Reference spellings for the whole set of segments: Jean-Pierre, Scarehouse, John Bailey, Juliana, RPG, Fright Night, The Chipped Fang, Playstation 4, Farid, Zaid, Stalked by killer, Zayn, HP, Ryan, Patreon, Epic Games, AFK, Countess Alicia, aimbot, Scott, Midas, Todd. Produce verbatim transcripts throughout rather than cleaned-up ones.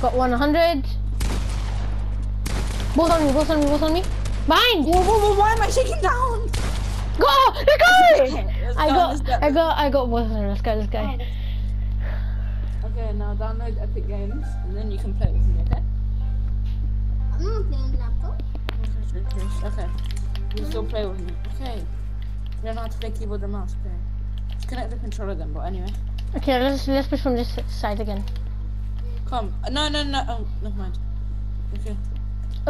Got one hundred. Both on me, both on me, both on me. Behind! Whoa, whoa, whoa, why am I shaking down? Go! They're going! I got, I got, I got both on me. Let's go, let's go. Okay, now download Epic Games and then you can play with me, okay? I'm not playing laptop. Okay, you still play with me. Okay. You don't know how to play keyboard and mouse, okay? Just connect the controller then, but anyway. Okay, let's let's push from this side again. Come. No, no, no. Oh, never mind. Okay.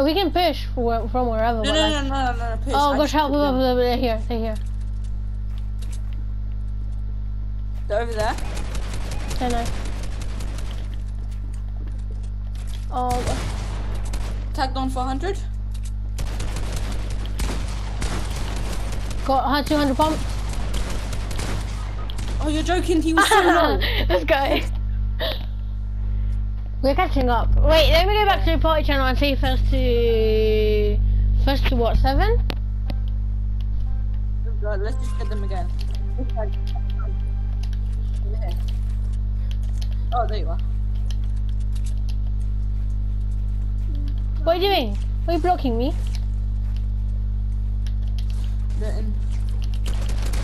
We can push from, from wherever. No, no, like... no, no, no, no, push. Oh, I gosh, help. They're here. They're here. They're over there. I know. Oh, God. Tagged on for one hundred. Got her two hundred pump. Oh, you're joking. He was so low. Let's go. We're catching up. Wait, let me go back to the party channel and see first to... First to what, seven? Oh God, let's just get them again. Oh, there you are. What are you doing? Why are you blocking me?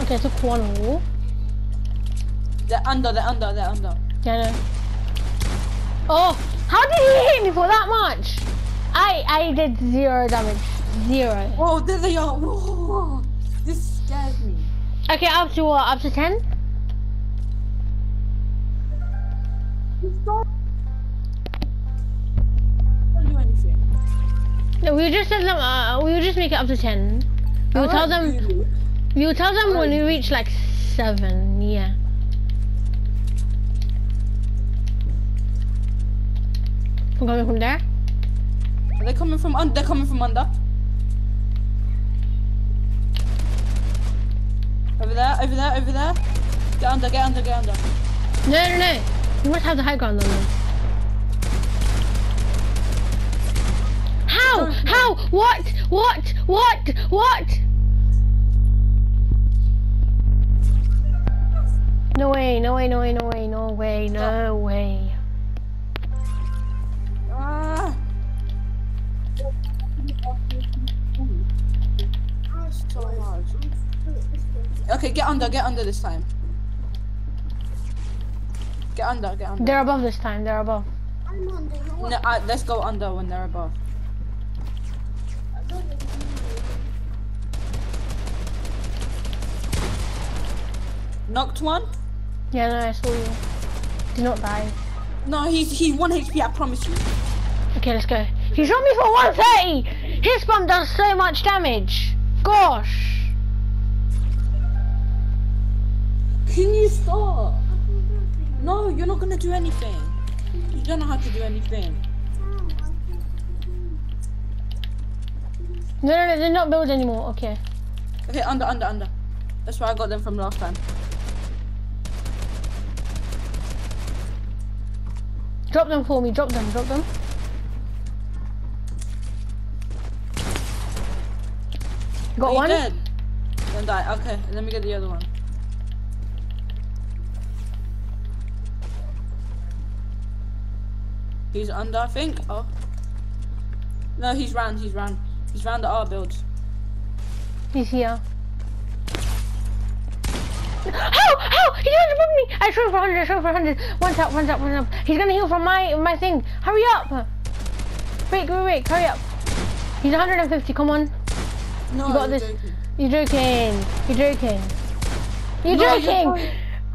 Okay, I took one wall. They're under, they're under, they're under. Yeah, I know. Oh, how did he hit me for that much? I I did zero damage, zero. Oh, there they are. Whoa, this scares me. Okay, up to what? Up to ten? Don't do anything. No, we just tell them. Uh, we will just make it up to ten. We will tell them. You? We will tell them oh. when we reach like seven. Yeah. I'm coming from there. Are they coming from under? They're coming from under. Over there, over there, over there. Get under, get under, get under. No, no, no. You must have the high ground on them. How? How? What? What? What? What? No way, no way, no way, no way, no way, no way. Ah. Okay, get under, get under this time. Get under, get under. They're above this time, they're above. I'm under. No, uh, let's go under when they're above. Knocked one? Yeah, no, I saw you. Did not die. No, he's he's one H P, I promise you. Okay, let's go. He shot me for one thirty! His bomb does so much damage! Gosh! Can you stop? No, you're not gonna do anything. You don't know how to do anything. No, no, no, they're not build anymore, okay. Okay, under, under, under. That's where I got them from last time. Drop them for me, drop them, drop them. Got one? Dead. Don't die. Okay, let me get the other one. He's under, I think. Oh. No, he's round, he's round. He's round at our build. He's here. How? How? He tried to bug me! I threw for one hundred, I threw for one hundred. One tap, one tap, one tap. He's gonna heal from my my thing. Hurry up! Wait, wait, wait, hurry up. He's one hundred fifty, come on. No, you got this. Joking. You're joking. You're joking. You're no, joking.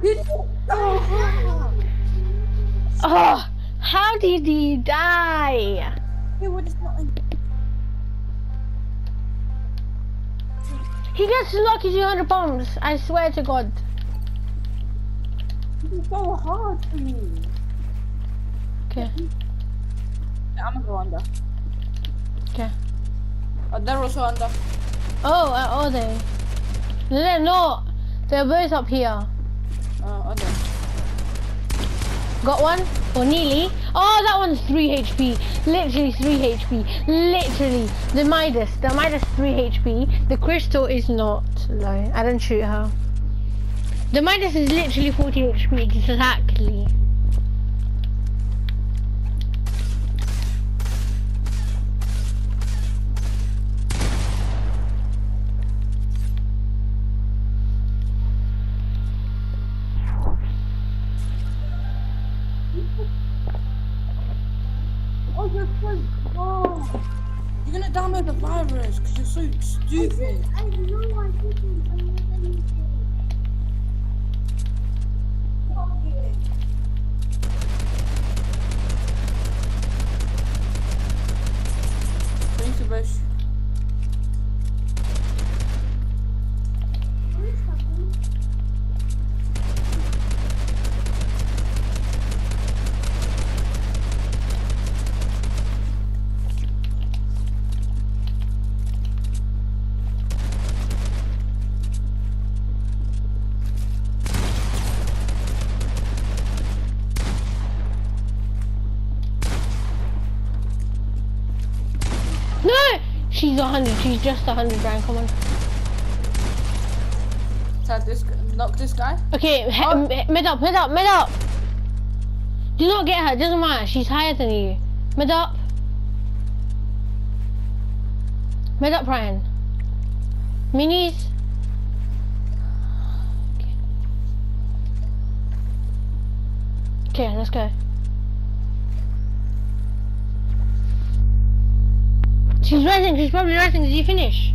You're you're oh, how did he die? He gets lucky two hundred bombs. I swear to God. It's so hard for me. Okay. I'm gonna go under. Okay. Oh, they're also under. Oh, uh, are they? No, they're not. They're both up here. Oh, uh, okay. Got one? Or nearly? Oh, that one's three H P. Literally three H P. Literally. The Midas. The Midas three H P. The crystal is not low. I didn't shoot her. The Midas is literally forty H P. Exactly. You're gonna download the virus because you're so stupid. I did, I know I didn't download anything. Thanks, Abish. She's a hundred, she's just a hundred, Ryan, come on. Tag this, knock this guy. Okay, oh. mid up, mid up, mid up. Do not get her, it doesn't matter, she's higher than you. Mid up. Mid up, Ryan. Minis. Okay, okay let's go. She's rising, she's probably rising. Did you finish?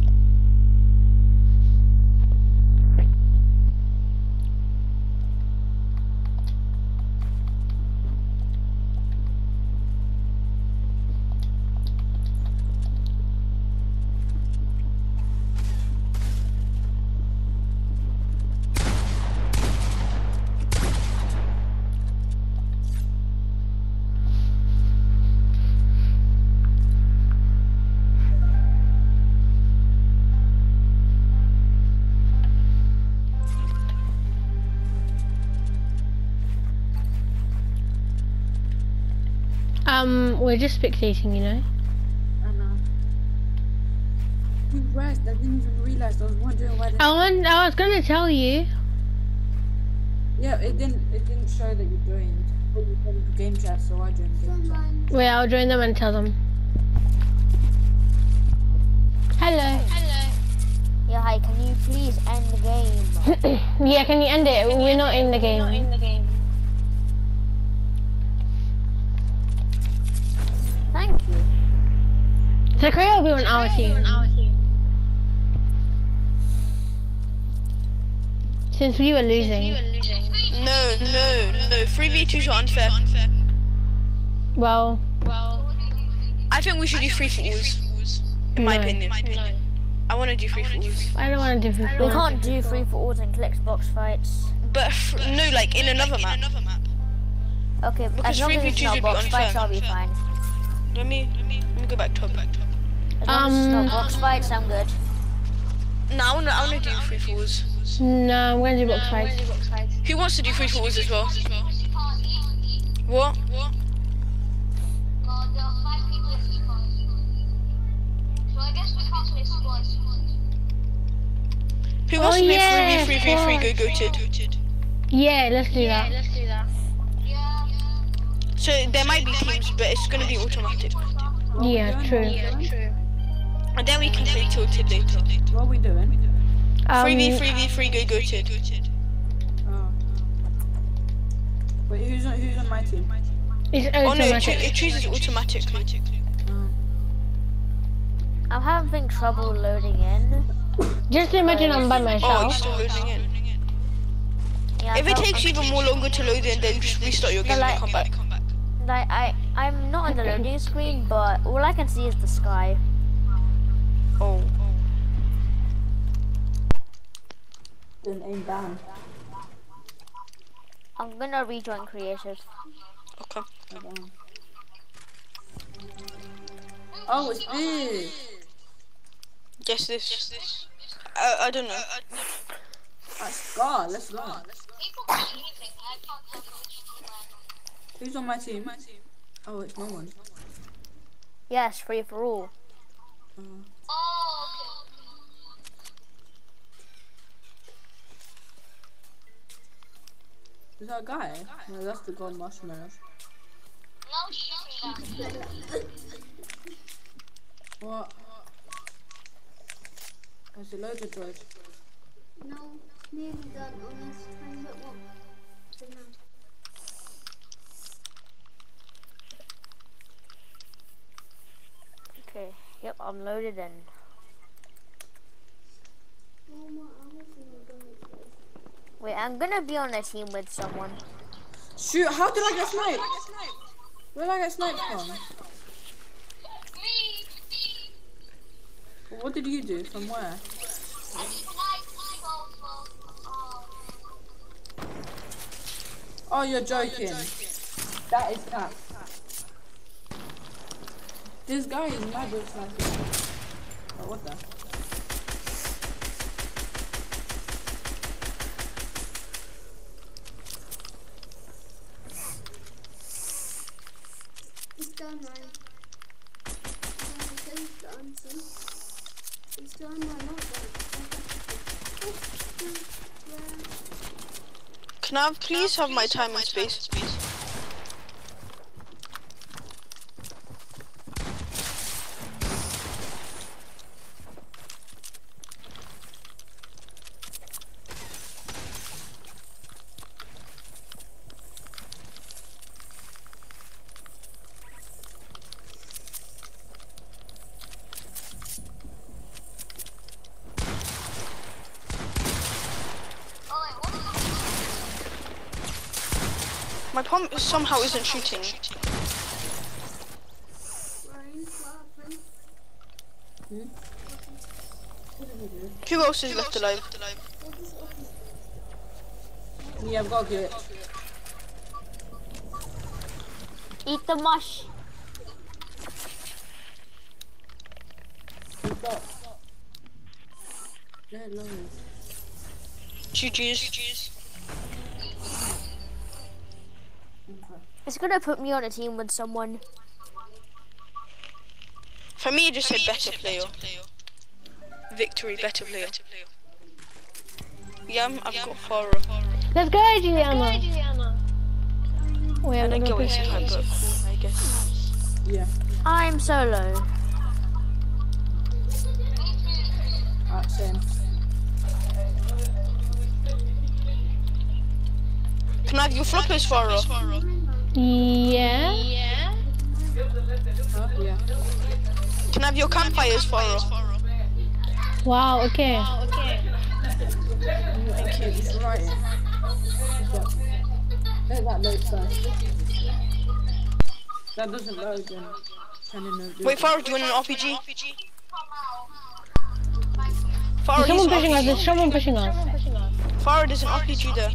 Um, we're just spectating, you know? I know. You rest, I didn't even realise, I was wondering why... I, want, I was gonna tell you. Yeah, it didn't It didn't show that you joined. Or you joined game chat, so I joined game chat. Wait, I'll join them and tell them. Hello. Hello. Yeah, hi, can you please end the game? Yeah, can you end it? Can We're not in the game. We're not in the game. Thank you. Zachariah will be on our team. Since we were losing. No, no, no. three v two's are unfair. Well. Well. I think we should do free for alls. In my opinion. I want to do free for alls. I don't want to do free for alls. We can't do free for alls and collect box fights. But no, like in another map. Okay, but as long as it's not box fights, I'll be fine. Let me, let me, let me go back top, back top. Um, no box fights, I'm good. No, I wanna, I wanna do free falls. No, I'm gonna do box fights. Who wants to do free falls as well? What? What? Well, there are five people in squads. So I guess we can't play squads. Who wants to play free, free, free, free, go, goated? Yeah, let's do that. Yeah, let's do that. So there might be teams, but it's gonna be automatic. Yeah, true. Yeah, true. And then we can play tilted later. What are we doing? three v three v three, go go tilted. Oh. Wait, who's on, who's on my team? It's oh no, it, cho it chooses automatically. Oh. I'm having trouble loading in. Just imagine I'm by myself. Oh, you're still loading in. Yeah, if it takes even more longer to load in, then just restart your game and come back. Like, I, I'm not on the loading screen, but all I can see is the sky. Oh. Then aim down. I'm gonna rejoin creative. Okay. okay. Oh, it's this. Guess this. Guess this. I, I don't know. I, I don't know. That's God, let's go. Who's on my team? My team. Oh, it's no one. Yes, free for all. Uh. Oh, okay. Is that a guy? No, that's the god marshmallow. No, what? There's a load of droids. No, nearly done on this time, but what? Yep, I'm loaded in. Wait, I'm gonna be on a team with someone. Shoot, how did I get sniped? Where did I get sniped from? What did you do? From where? Oh, you're joking. That is that. This guy is mad with sniping. Oh, what the? He's done, Ryan. He's done, He's done, Can I please have my time and space? My pump somehow isn't shooting. Hmm? Who else is left alive? Yeah, I've got to do it. Eat the mush. G G's. It's gonna put me on a team with someone. For me, it just said better player. Victory, better player. Yeah, I've got horror. Let's go, Juliana. Wait, I'm gonna go with you, I guess. Yeah. I'm solo. Alright, same. Can I have your floppers for us? Yeah. Yeah. Huh? Yeah. Can I have your campfires for us? Wow, okay. Wow, okay. Thank you, it's right. Let that load first. That doesn't load then. Wait, Farid, do you want an R P G? Farid, someone pushing us, there's someone pushing us. Farid, there's an R P G there.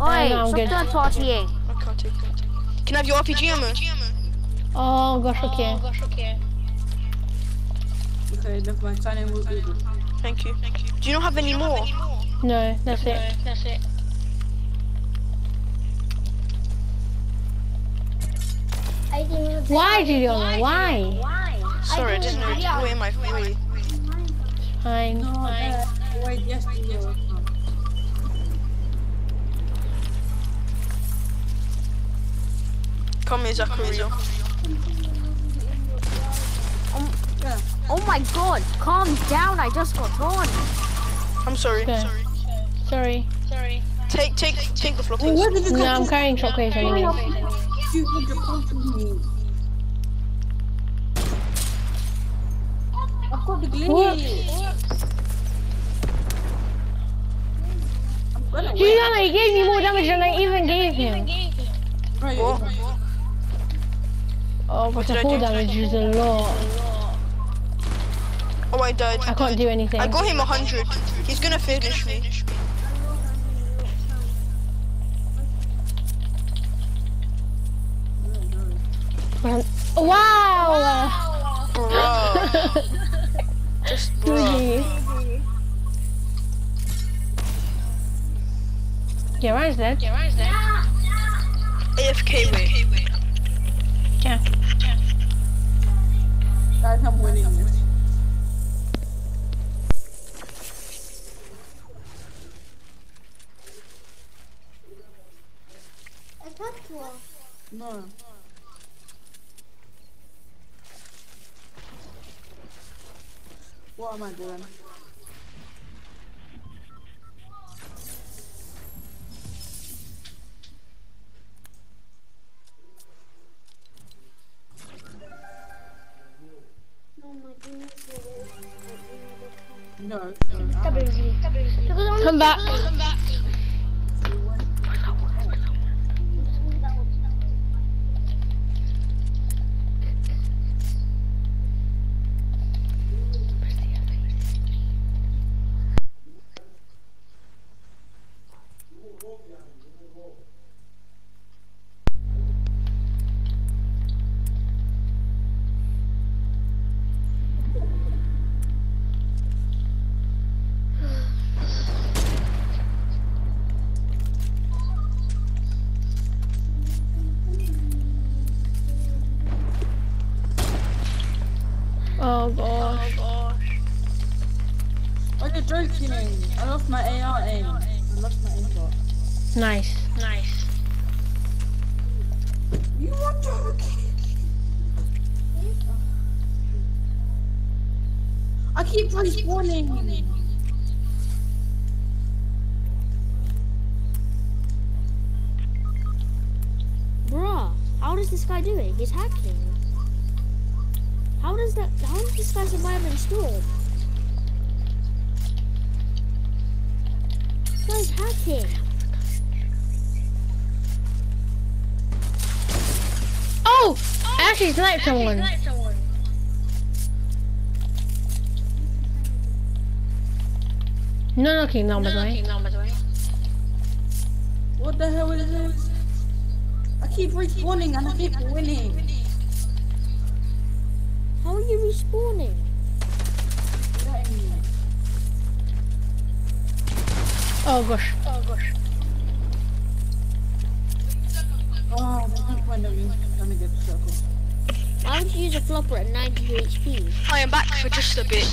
Oi, no, no, stop partying. I can't take it. Can I have your R P G ammo? Oh gosh, okay. Oh, gosh, okay. Okay, never mind. Sign in, we'll do it. Thank you. Thank you. Do you not have any you more? Have any more? No, that's no, it. That's it. Why, Juliana? Why? Why? Sorry, I didn't know. Did Where am I? Wait. Fine. No, fine. Wait, yes, yes. Come here, Zachariah. Oh, oh my god, calm down, I just got torn. I'm sorry. Okay. Sorry. Sorry. Sorry. Take take take the floor. Oh, what did the no, I'm carrying shockwaves right now. I've got the glitch. Juliana, he gave me more damage than I even gave him. Right, what? What? Oh, but the fall damage is a lot. Oh, I died. I can't do anything. I got him a hundred. He's gonna finish me. Wow! Bro. Just bro. Yeah, Ryan's dead. Yeah, Ryan's dead. A F K way. Yeah. Yeah. I'm winning this. Is that cool? No. What am I doing? Oh my god. No, no. Stop it, stop it. Come back. Come back. Oh gosh. Oh gosh. Oh, you're joking. I lost my A R aim. I lost my aim bot. Nice. Nice. You are joking. I keep respawning. Bruh, how does this guy do it? He's hacking. How does that? How does this guy survive in storm? This guy's hacking. Oh! oh! I actually sniped someone. Sniped someone. No, no, King numbers, no, no, no, no, right? What the hell is this? I keep respawning and I keep winning. How are you respawning? Oh gosh. Oh gosh. Oh, there's no point of you trying to get the circle. Why would you use a flopper at ninety-two H P? I am back for just a bit.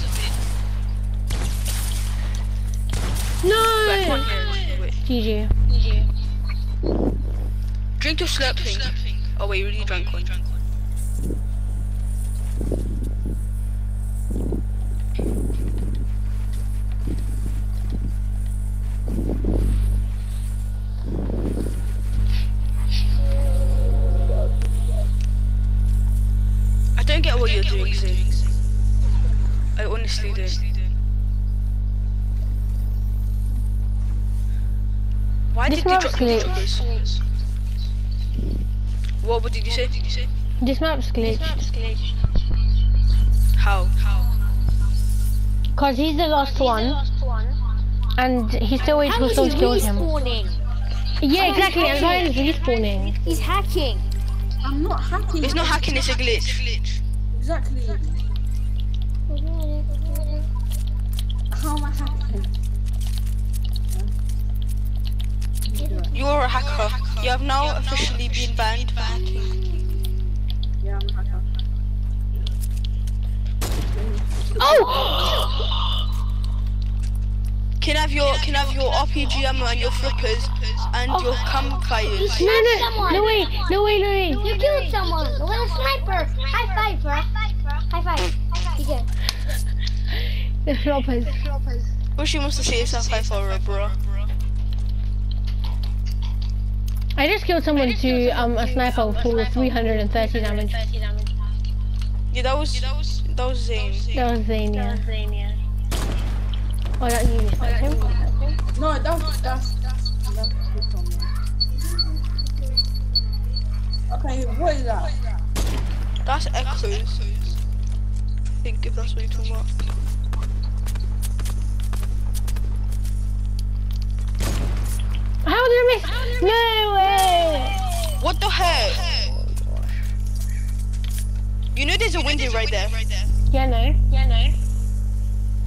No! G G. G G. Drink your slurp thing. Oh wait, you really drank one. I don't get what you're doing, Zayn. I honestly don't. Why did you drop this? What, what did you say? Did you say? This map's glitched. How? How? Cause he's the last, he's one, the last one, and he's still waiting for someone to kill him. Yeah, oh, exactly. And Ryan is respawning. He's hacking. I'm not hacking. It's not hacking. It's a glitch. Exactly. How am I hacking? You are a hacker. You have now officially been banned for hacking. Yeah, I'm a hacker. Oh! Can I have your can I have your R P G ammo and your flippers and oh. your campfires? No, no, no way, no way, no way. You killed someone with a sniper. High five, bro. High five. You get the flippers. Well, she wants to see us high five for her, bro. I just killed someone to um a sniper for three hundred thirty damage. Yeah, that was. That was Zayn. That was Zayn, yeah. That was Zayn, yeah. Oh, that you missed that him? No, that was... That's... That's... That's... Okay, what is that? That's echoes. I think if that's what you're talking about. How did I miss? How did I miss? No way! What the heck? You know there's a window right there. Yeah, no. Yeah, no.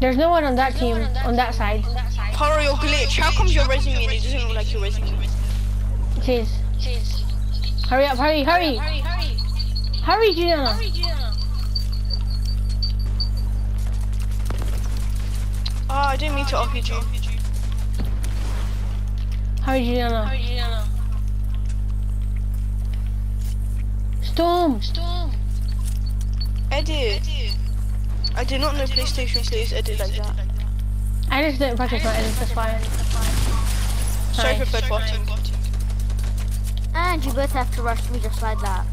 There's no one on that team, on that side. Paro, your glitch. How comes your resume and it doesn't look like your resume? Jeez. Jeez. Hurry up, hurry, hurry. Hurry, hurry. Hurry, Juliana. Oh, I didn't mean to R P G. Hurry, Juliana. Hurry, Juliana. Storm. Storm. Edit. I did not know PlayStation plays edit like that. I just didn't practice my edit, that's fine. Sorry for bed botting. And you both have to rush me just like that.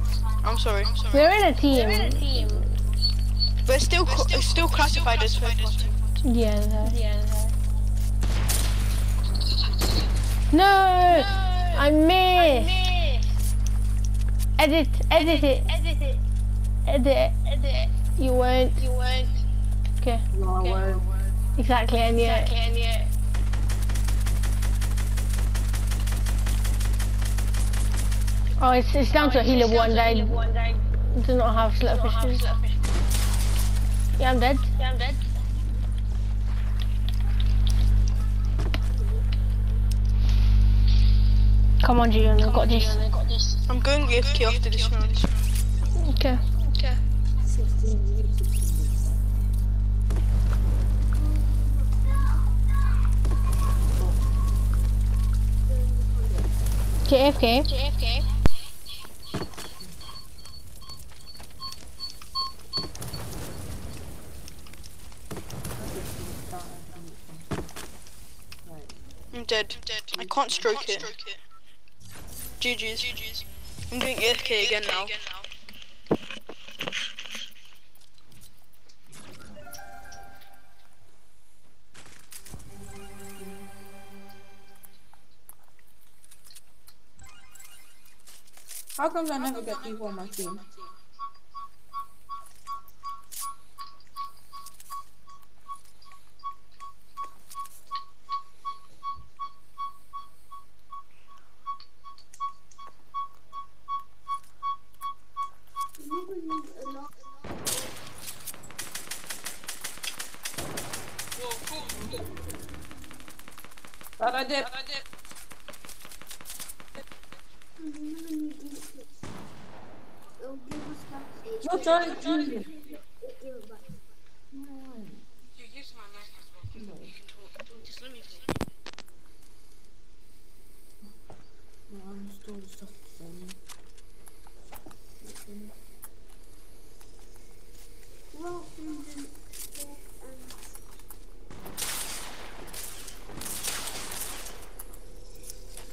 I'm sorry. I'm sorry. We're in a team. We're in a team. But it's still, co it's still classified as bed botting. Yeah, no. Yeah, no. No! No! I missed! I missed! Edit, edit, edit it! Edit it! Edit it! You won't. You won't. Okay. No, okay. I won't. Exactly, and yet. Exactly, and yet. Oh, it's, it's down oh, to a healer one day. One day. Do not have slurfish. Yeah, I'm dead. Yeah, I'm dead. Come on, Juliana, I've got this. I'm going with K after this round. Okay. Okay. J F K. J F K. I'm dead. I'm dead. I can't stroke, I can't stroke it. it. G G's. G G's. I'm doing A F K again now. Again now. How come I never get people on my team? That I did. No, Charlie, no, Charlie. You use my mic as well. You can talk. Just let me see. No, I'm just doing stuff for me. Well,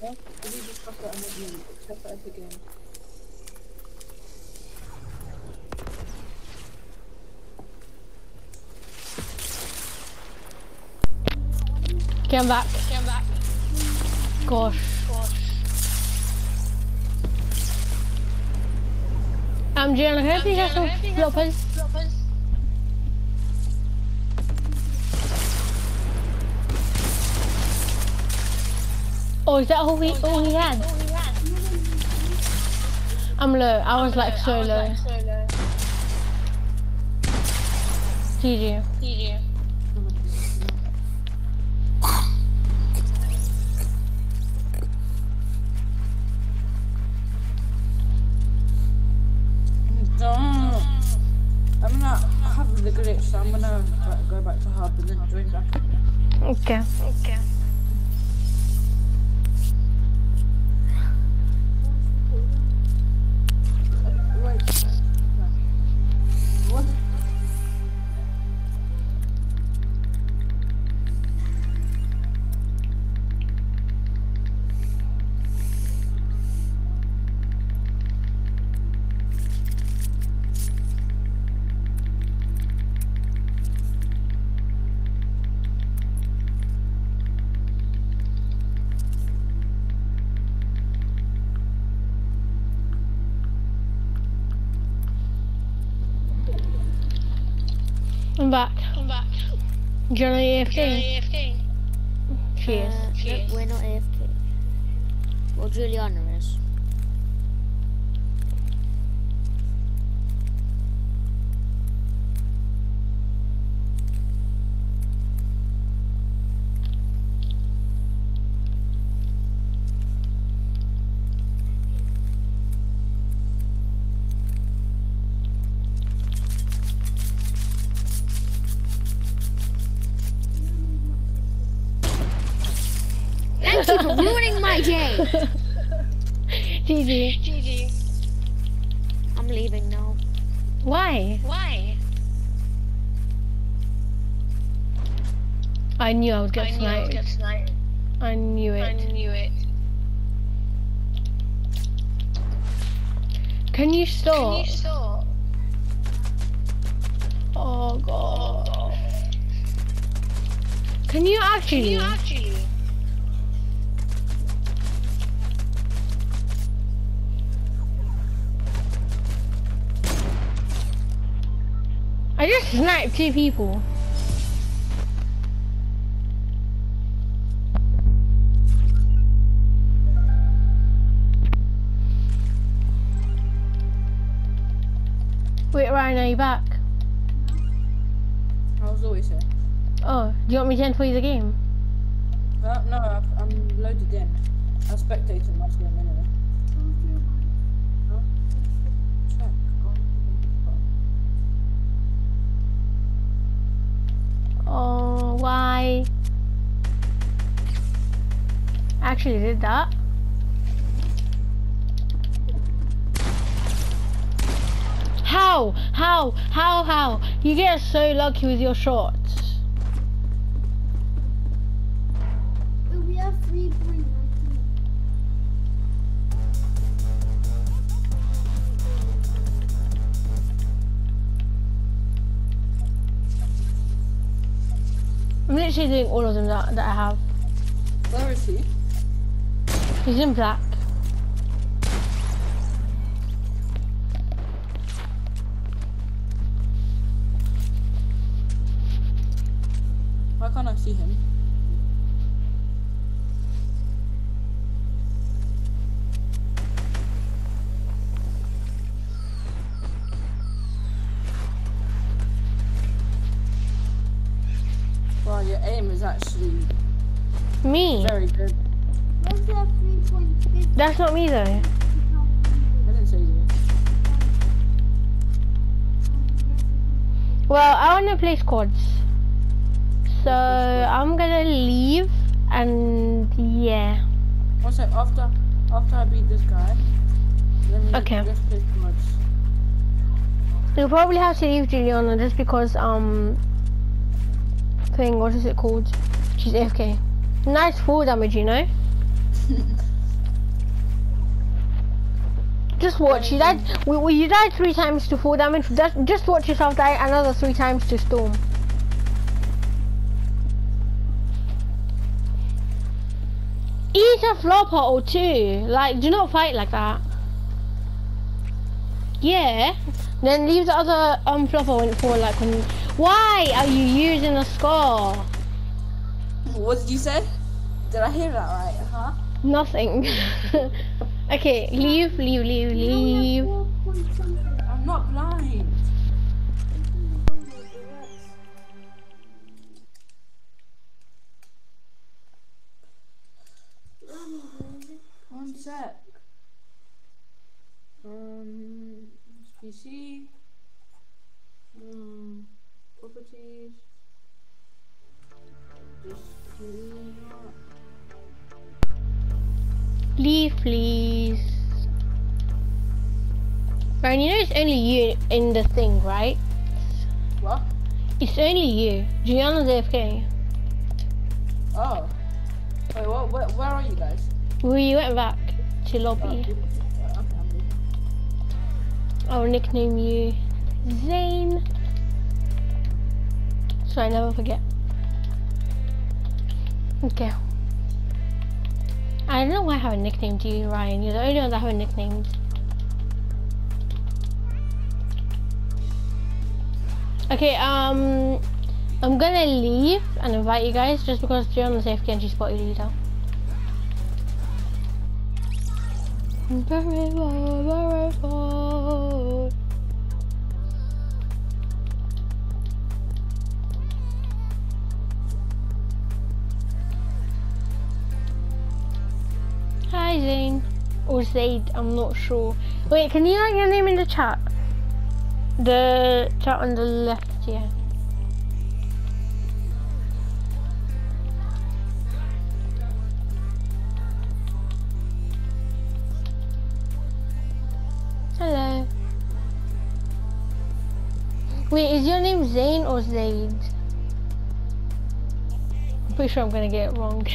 yeah, I did just stuff that I made me, except for Epic Games. Okay, I'm back. Okay, I'm back. Gosh. Gosh. Um, Juliana, can I please have some floppers? floppers? Oh, is that all we, oh, all, we all we had? I'm low. I was, I'm like, low. So I was low. like so low. G G. G G. So I'm gonna go back to hub and then join back. Okay. Okay. Wait. What? I'm back. I'm back. Juliana A F K? Juliana A F K? She is. Uh, she is. We're not A F K. Well, Juliana is. Thank you for ruining my day. G G. G G. I'm leaving now. Why? Why? I knew I was getting sniped. I knew it. I knew it. Can you stop? Can you stop? Oh god. Can you actually? Can you actually? I just sniped two people. Wait, Ryan, are you back? I was always here. Oh, do you want me to end for you the game? Uh, no, I've, I'm loaded in. I spectated my game anyway. Oh, why? Actually, did that? How? How? How? How? You get so lucky with your shots. We have three points. I'm literally doing all of them that, that I have. Where is he? He's in black. Why can't I see him? Wow, your aim is actually me. Very good. That's not me though. I didn't say you. Well, I want to play squads, so I'm gonna leave and yeah. Also, after after I beat this guy, then we okay. Just play squads. You'll probably have to leave Juliana just because um. Thing, what is it called? She's A F K. Nice fall damage, you know. Just watch. You died. We, we you died three times to fall damage. Just, just watch yourself die another three times to storm. Eat a flopper or two. Like, do not fight like that. Yeah. Then leave the other um flopper when for like when. Why are you using a score? What did you say? Did I hear that right? Huh? Nothing. Okay, leave, leave, leave, leave. I'm not blind. One sec. Um, P C. Um. Properties. Leave, please. Ryan, you know it's only you in the thing, right? What? It's only you. Juliana's A F K. Oh. Wait, what, where, where are you guys? We went back to lobby. Oh, okay, I'll nickname you Zayn. So I never forget. Okay. I don't know why I haven't nicknamed you, Ryan. You're the only one that I haven't nicknamed. Okay, um, I'm gonna leave and invite you guys just because you're on the safety and she spotted you though. Very well, very well. Hi Zayn, or Zaid, I'm not sure. Wait, can you write your name in the chat? The chat on the left, yeah. Hello. Wait, is your name Zayn or Zaid? I'm pretty sure I'm gonna get it wrong.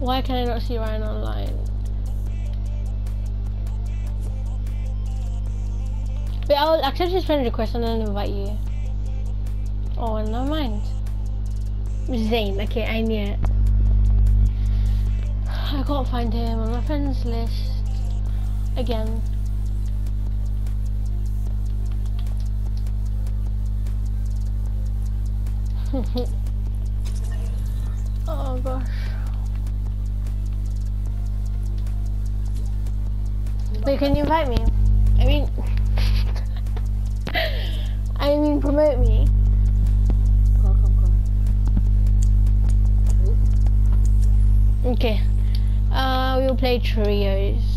Why can I not see Ryan online? But I'll accept his friend request and then invite you. Oh, never mind. Zayn. Okay, I knew it. I can't find him on my friends list again. Oh gosh. Wait, can you invite me? I mean, I mean, promote me. Come, come, come. Okay. Uh, we'll play trios.